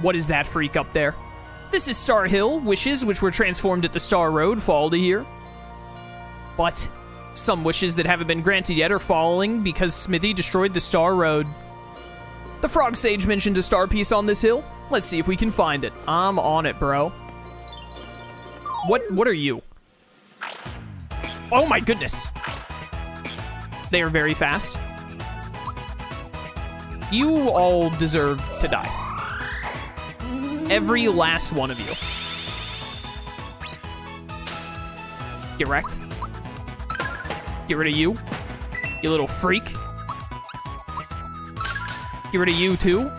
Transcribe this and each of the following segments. What is that freak up there? This is Star Hill, wishes which were transformed at the Star Road fall to here. But some wishes that haven't been granted yet are falling because Smithy destroyed the Star Road. The Frog Sage mentioned a star piece on this hill. Let's see if we can find it. I'm on it, bro. What are you? Oh my goodness. They are very fast. You all deserve to die. Every last one of you. Get wrecked. Get rid of you. You little freak. Get rid of you too.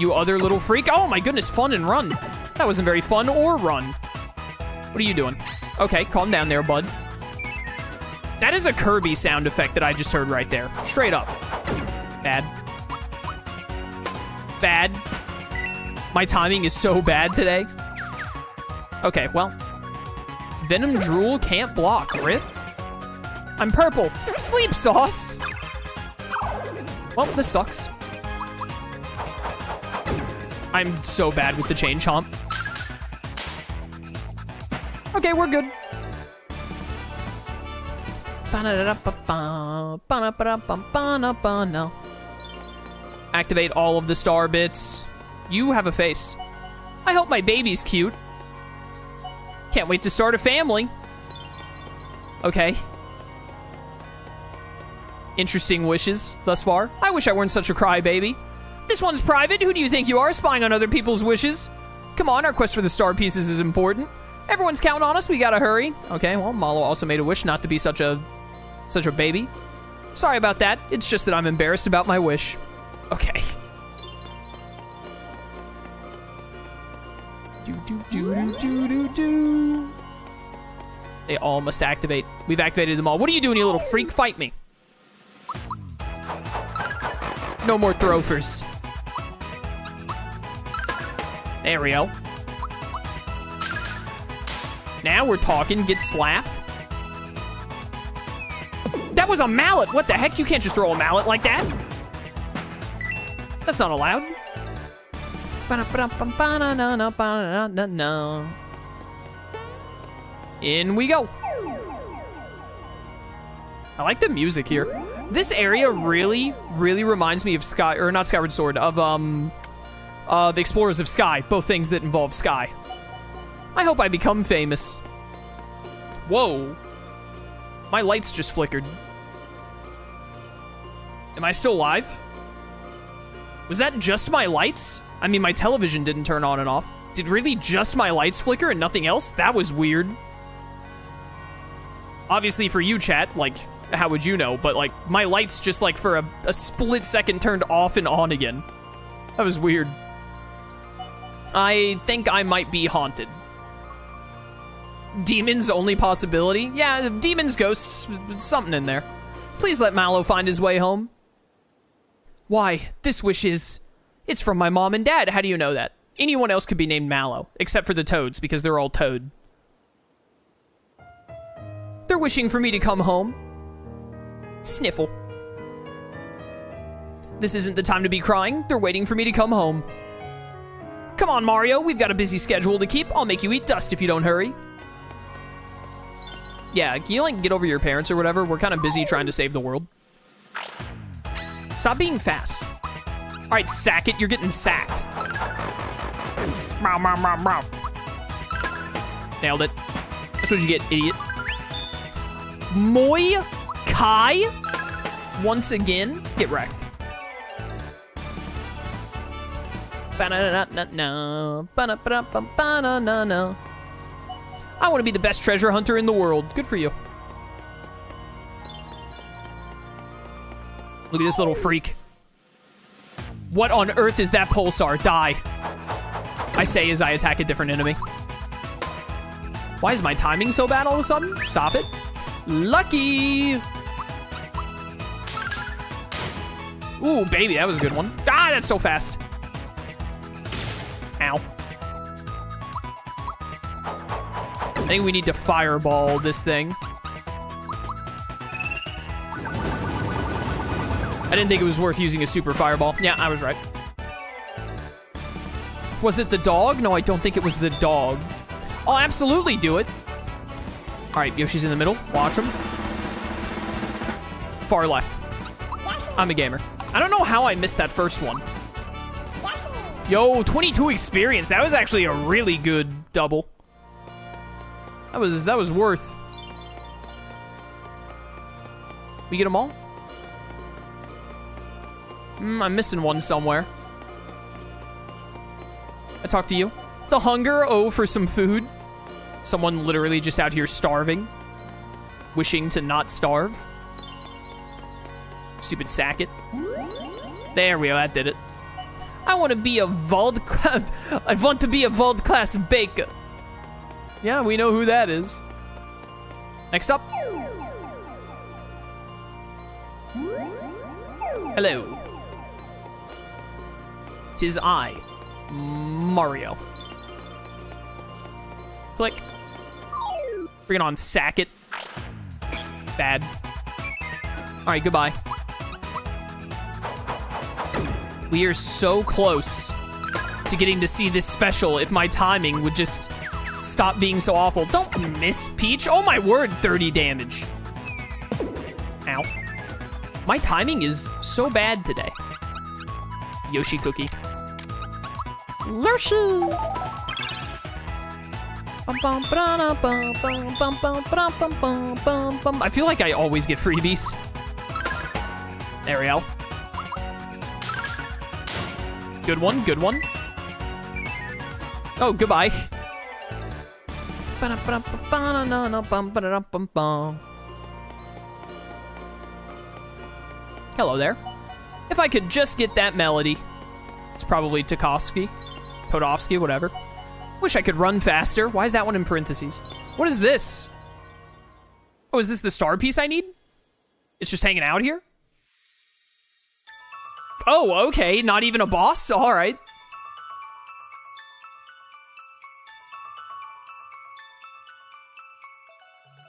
You other little freak. Oh my goodness, fun and run. That wasn't very fun or run. What are you doing? Okay, calm down there, bud. That is a Kirby sound effect that I just heard right there. Straight up. Bad. Bad. My timing is so bad today. Okay, well. Venom Drool can't block, rip. I'm purple. Sleep sauce. Well, this sucks. I'm so bad with the Chain Chomp. Okay, we're good. Activate all of the star bits. You have a face. I hope my baby's cute. Can't wait to start a family. Okay. Interesting wishes thus far. I wish I weren't such a crybaby. This one's private. Who do you think you are, spying on other people's wishes? Come on, our quest for the star pieces is important. Everyone's counting on us. We gotta hurry. Okay, well, Mallow also made a wish not to be such a baby. Sorry about that. It's just that I'm embarrassed about my wish. Okay. Do, do, do, do, do, do. They all must activate. We've activated them all. What are you doing, you little freak? Fight me. No more throwfers. There we go. Now we're talking. Get slapped. That was a mallet. What the heck? You can't just throw a mallet like that. That's not allowed. In we go. I like the music here. This area really, really reminds me of Sky, or not Skyward Sword, of Explorers of Sky. Both things that involve Sky. I hope I become famous. Whoa. My lights just flickered. Am I still alive? Was that just my lights? I mean, my television didn't turn on and off. Did really just my lights flicker and nothing else? That was weird. Obviously for you, chat, like, how would you know? But, like, my lights just, like, for a split second turned off and on again. That was weird. I think I might be haunted. Demons only possibility? Yeah, demons, ghosts, something in there. Please let Mallow find his way home. Why, this wish is... It's from my mom and dad. How do you know that? Anyone else could be named Mallow, except for the toads, because they're all toad. They're wishing for me to come home. Sniffle. This isn't the time to be crying. They're waiting for me to come home. Come on, Mario. We've got a busy schedule to keep. I'll make you eat dust if you don't hurry. Yeah, can you, like, get over your parents or whatever? We're kind of busy trying to save the world. Stop being fast. All right, sack it. You're getting sacked. Mow, mow, mow, mow. Nailed it. That's what you get, idiot. Moi Kai? Once again, get wrecked. I want to be the best treasure hunter in the world. Good for you. Look at this little freak. What on earth is that pulsar? Die. I say as I attack a different enemy. Why is my timing so bad all of a sudden? Stop it. Lucky. Ooh, baby, that was a good one. Ah, that's so fast. Ow. I think we need to fireball this thing. I didn't think it was worth using a super fireball. Yeah, I was right. Was it the dog? No, I don't think it was the dog. I'll absolutely do it. All right, Yoshi's in the middle. Watch him. Far left. I'm a gamer. I don't know how I missed that first one. Yo, 22 experience. That was actually a really good double. That was worth. We get them all? I'm missing one somewhere. I talked to you. The hunger, oh, for some food. Someone literally just out here starving. Wishing to not starve. Stupid Sacket. There we go, that did it. I want to be a world class baker. Yeah, we know who that is. Next up. Hello. Tis I, Mario. Click. Bring it on, Sacket. Bad. All right, goodbye. We are so close to getting to see this special if my timing would just stop being so awful. Don't miss, Peach. Oh, my word, 30 damage. Ow. My timing is so bad today. Yoshi cookie. Yoshi! I feel like I always get freebies. There we go. Good one, good one. Oh, goodbye. Hello there. If I could just get that melody. It's probably Tchaikovsky, Todovsky, whatever. Wish I could run faster. Why is that one in parentheses? What is this? Oh, is this the star piece I need? It's just hanging out here? Oh, okay, not even a boss? All right.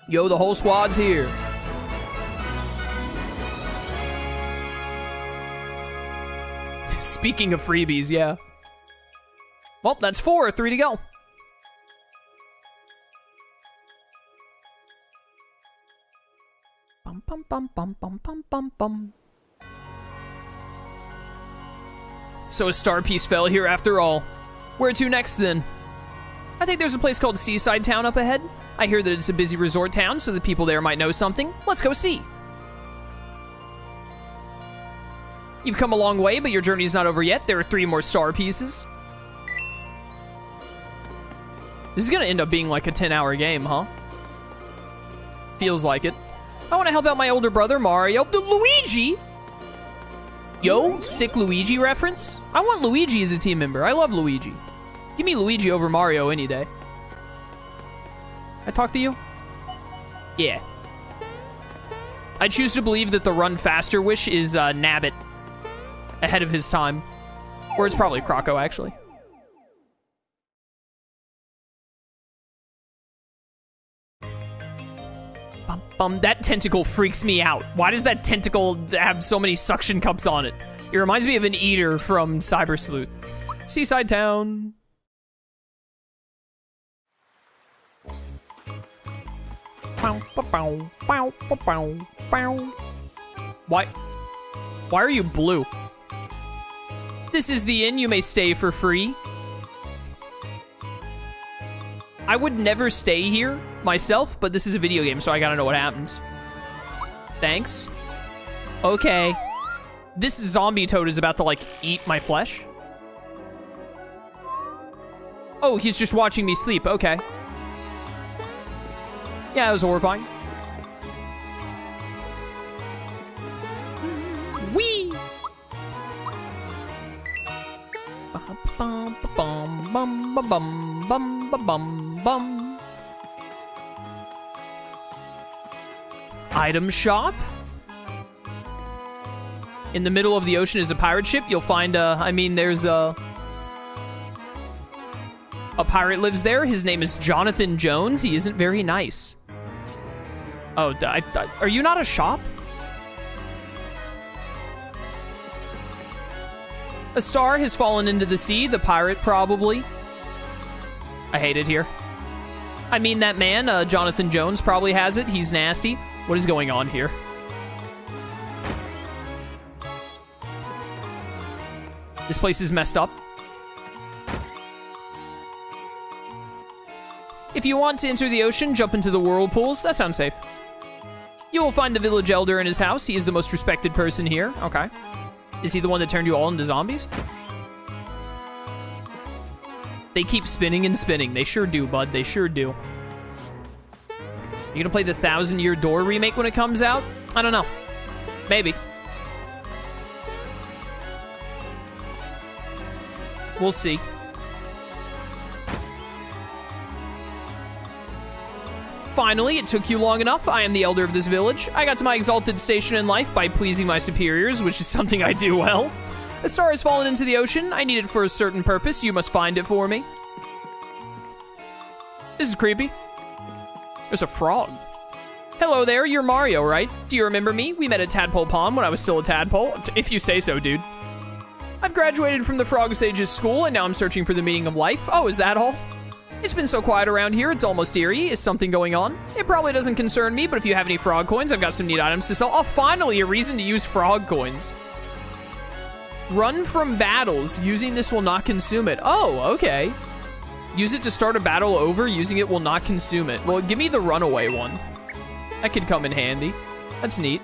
Yo, the whole squad's here. Speaking of freebies, yeah. Well, that's four, 3 to go. Bum, bum, bum, bum, bum, bum, bum, bum. So a star piece fell here after all. Where to next, then? I think there's a place called Seaside Town up ahead. I hear that it's a busy resort town, so the people there might know something. Let's go see. You've come a long way, but your journey's not over yet. There are 3 more star pieces. This is gonna end up being like a 10-hour game, huh? Feels like it. I want to help out my older brother, Mario. Luigi! Yo, sick Luigi reference? I want Luigi as a team member. I love Luigi. Give me Luigi over Mario any day. I talk to you? Yeah. I choose to believe that the run faster wish is Nabbit. Ahead of his time. Or it's probably Kroko, actually. That tentacle freaks me out. Why does that tentacle have so many suction cups on it? It reminds me of an eater from Cyber Sleuth. Seaside Town. Why are you blue? This is the inn. You may stay for free. I would never stay here myself, but this is a video game, so I gotta know what happens. Thanks. Okay. This zombie toad is about to, like, eat my flesh. Oh, he's just watching me sleep. Okay. Yeah, that was horrifying. Whee! Bum, bum, bum, bum, bum, bum, bum, bum. Item shop. In the middle of the ocean is a pirate ship. You'll find a pirate lives there. His name is Jonathan Jones. He isn't very nice. Oh, are you not a shop? A star has fallen into the sea, the pirate probably. I hate it here. I mean, that man, Jonathan Jones, probably has it. He's nasty. What is going on here? This place is messed up. If you want to enter the ocean, jump into the whirlpools. That sounds safe. You will find the village elder in his house. He is the most respected person here. Okay. Is he the one that turned you all into zombies? They keep spinning and spinning. They sure do, bud. They sure do. You gonna play the Thousand Year Door remake when it comes out? I don't know. Maybe. We'll see. Finally, it took you long enough. I am the elder of this village. I got to my exalted station in life by pleasing my superiors, which is something I do well. A star has fallen into the ocean. I need it for a certain purpose. You must find it for me. This is creepy. There's a frog. Hello there, you're Mario, right? Do you remember me? We met at Tadpole Pond when I was still a tadpole. If you say so, dude. I've graduated from the Frog Sage's school, and now I'm searching for the meaning of life. Oh, is that all? It's been so quiet around here, it's almost eerie. Is something going on? It probably doesn't concern me, but if you have any frog coins, I've got some neat items to sell. Oh, finally, a reason to use frog coins. Run from battles. Using this will not consume it. Oh, okay. Use it to start a battle over. Using it will not consume it. Well, give me the runaway one. That could come in handy. That's neat.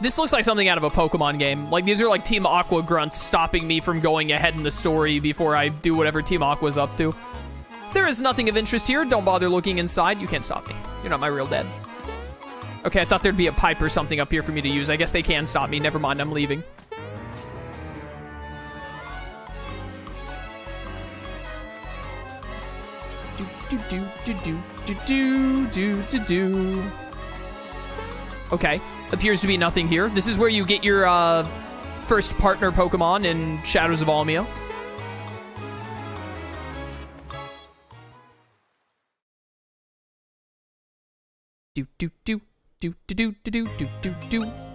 This looks like something out of a Pokemon game. Like, these are like Team Aqua grunts stopping me from going ahead in the story before I do whatever Team Aqua's up to. There is nothing of interest here. Don't bother looking inside. You can't stop me. You're not my real dad. Okay, I thought there'd be a pipe or something up here for me to use. I guess they can stop me. Never mind, I'm leaving. Okay, appears to be nothing here. This is where you get your first partner Pokemon in Shadows of Almia.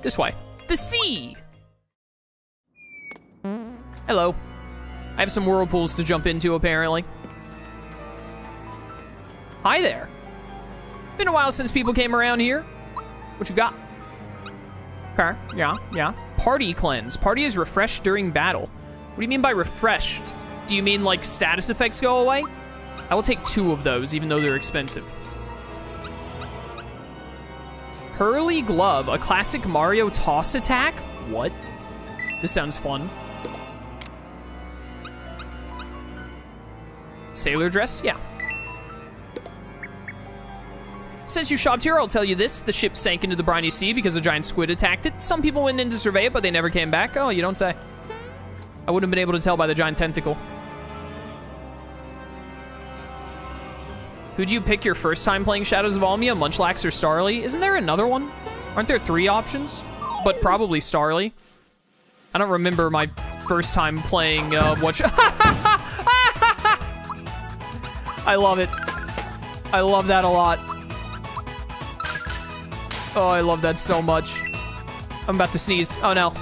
This way. The sea! Hello. I have some whirlpools to jump into, apparently. Hi there. Been a while since people came around here. What you got? Okay, yeah, yeah. Party cleanse. Party is refreshed during battle. What do you mean by refreshed? Do you mean like status effects go away? I will take 2 of those, even though they're expensive. Hurley Glove, a classic Mario toss attack? What? This sounds fun. Sailor dress? Yeah. Since you shopped here, I'll tell you this. The ship sank into the briny sea because a giant squid attacked it. Some people went in to survey it, but they never came back. Oh, you don't say. I wouldn't have been able to tell by the giant tentacle. Who'd you pick your first time playing Shadows of Almia, Munchlax or Starly? Isn't there another one? Aren't there 3 options? But probably Starly. I don't remember my first time playing, I love it. I love that a lot. Oh, I love that so much. I'm about to sneeze. Oh, no.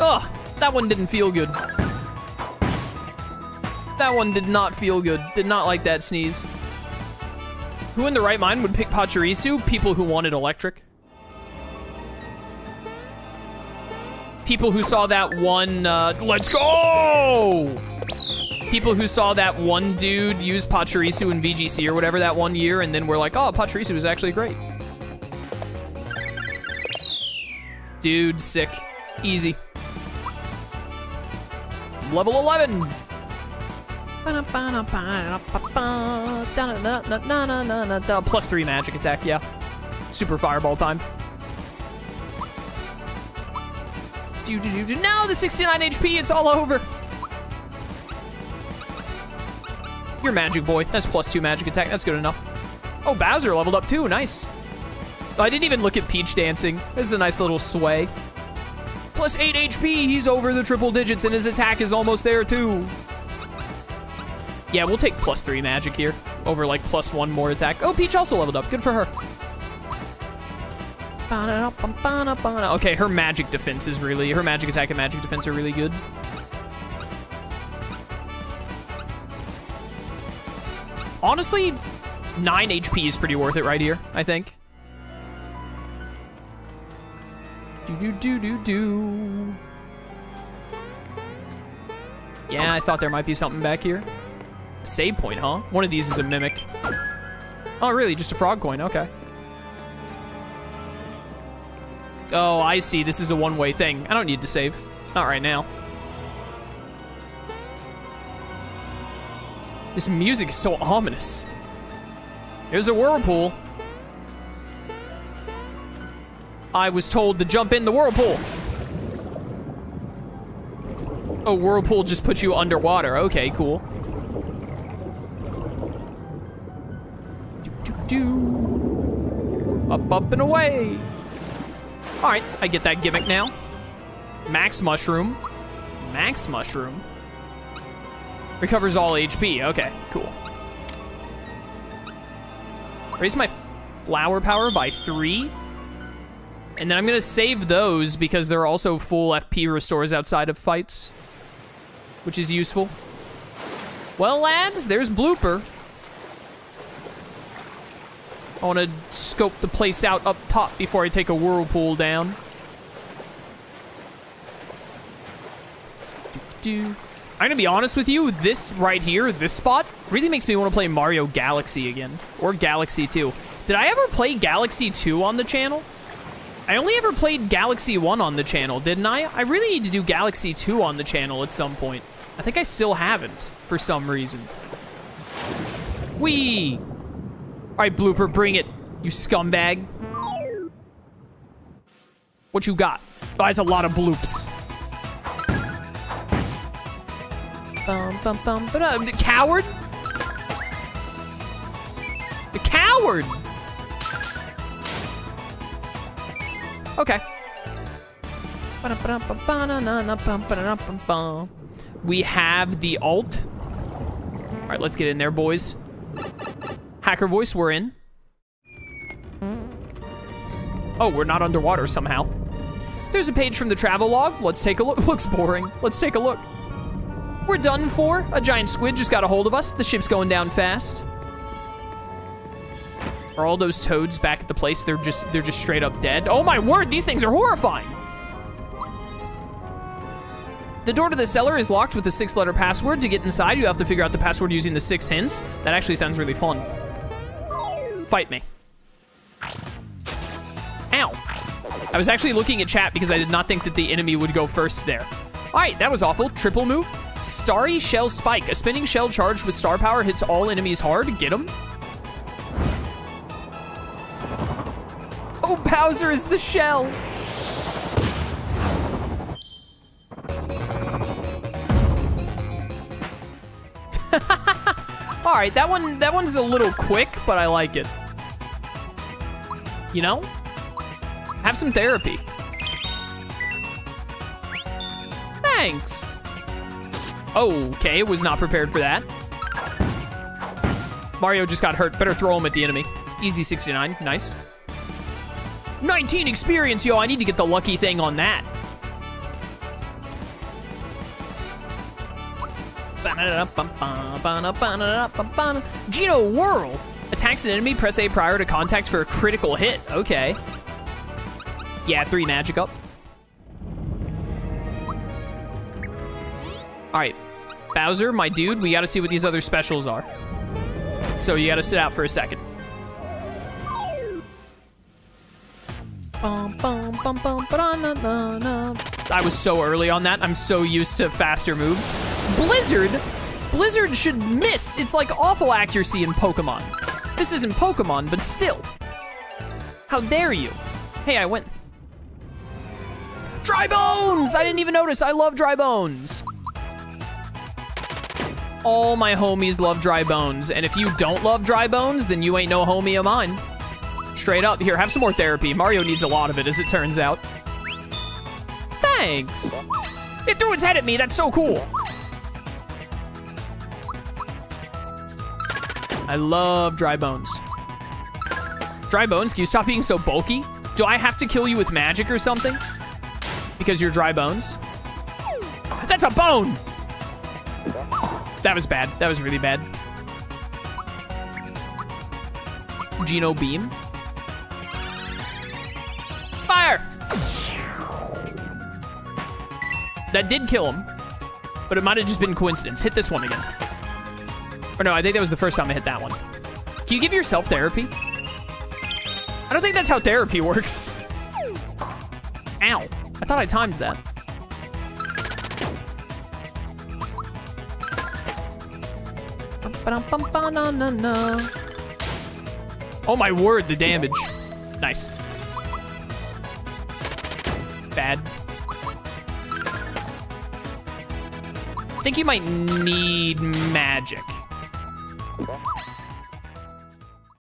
Ugh, that one didn't feel good. That one did not feel good. Did not like that sneeze. Who in the right mind would pick Pachirisu? People who wanted electric. People who saw that one, let's go! People who saw that one dude use Pachirisu in VGC or whatever that one year, and then were like, oh, Pachirisu is actually great. Dude, sick. Easy. Level 11! Plus 3 magic attack, yeah. Super fireball time. No, the 69 HP, it's all over! You're magic boy. That's plus 2 magic attack. That's good enough. Oh, Bowser leveled up too. Nice. Oh, I didn't even look at Peach dancing. This is a nice little sway. Plus 8 HP. He's over the triple digits, and his attack is almost there too. Yeah, we'll take +3 magic here over like +1 more attack. Oh, Peach also leveled up. Good for her. Okay, her magic defense is really... Her magic attack and magic defense are really good. Honestly, 9 HP is pretty worth it right here, I think. Do-do-do-do-do. Yeah, I thought there might be something back here. Save point, huh? One of these is a mimic. Oh, really? Just a frog coin? Okay. Oh, I see. This is a one-way thing. I don't need to save. Not right now. This music is so ominous. Here's a whirlpool. I was told to jump in the whirlpool. Oh, whirlpool just puts you underwater. Okay, cool. Do-do-do. Up, up, and away. All right, I get that gimmick now. Max mushroom. Max mushroom. Recovers all HP. Okay, cool. Raise my flower power by 3. And then I'm going to save those because they're also full FP restores outside of fights, which is useful. Well, lads, there's Blooper. I want to scope the place out up top before I take a whirlpool down. I'm going to be honest with you, this right here, this spot, really makes me want to play Mario Galaxy again, or Galaxy 2. Did I ever play Galaxy 2 on the channel? I only ever played Galaxy 1 on the channel, didn't I? I really need to do Galaxy 2 on the channel at some point. I think I still haven't, for some reason. Whee! Alright, Blooper, bring it, you scumbag. What you got? Oh, that's a lot of bloops. Bum, bum, bum, but the coward? The coward! Okay. We have the alt. All right, let's get in there, boys. Hacker voice, we're in. Oh, we're not underwater somehow. There's a page from the travel log. Let's take a look. Looks boring. Let's take a look. We're done for. A giant squid just got a hold of us. The ship's going down fast. Are all those toads back at the place? They're just straight up dead. Oh my word, these things are horrifying. The door to the cellar is locked with a 6-letter password. To get inside, you have to figure out the password using the 6 hints. That actually sounds really fun. Fight me. Ow. I was actually looking at chat because I did not think that the enemy would go first there. All right, that was awful. Triple move. Starry Shell Spike. A spinning shell charged with star power hits all enemies hard. Get them. Oh, Bowser is the shell. All right, that one's a little quick, but I like it. You know? Have some therapy. Thanks. Okay, was not prepared for that. Mario just got hurt. Better throw him at the enemy. Easy 69. Nice. 19 experience, yo. I need to get the lucky thing on that. Gino Whirl. Attacks an enemy, press A prior to contact for a critical hit. Okay. Yeah, 3 magic up. All right. Bowser, my dude, we got to see what these other specials are. So you got to sit out for a second. I was so early on that. I'm so used to faster moves. Blizzard? Blizzard should miss. It's like awful accuracy in Pokemon. This isn't Pokemon, but still. How dare you? Hey, I went. Dry Bones! I didn't even notice. I love Dry Bones. All my homies love Dry Bones. And if you don't love Dry Bones, then you ain't no homie of mine. Straight up. Here, have some more therapy. Mario needs a lot of it, as it turns out. Thanks. It threw its head at me. That's so cool. I love Dry Bones. Dry Bones, can you stop being so bulky? Do I have to kill you with magic or something? Because you're Dry Bones? That's a bone! That was bad. That was really bad. Geno Beam. Fire! That did kill him, but it might have just been coincidence. Hit this one again. Or no, I think that was the first time I hit that one. Can you give yourself therapy? I don't think that's how therapy works. Ow. I thought I timed that. Oh my word, the damage. Nice. Bad. I think you might need magic.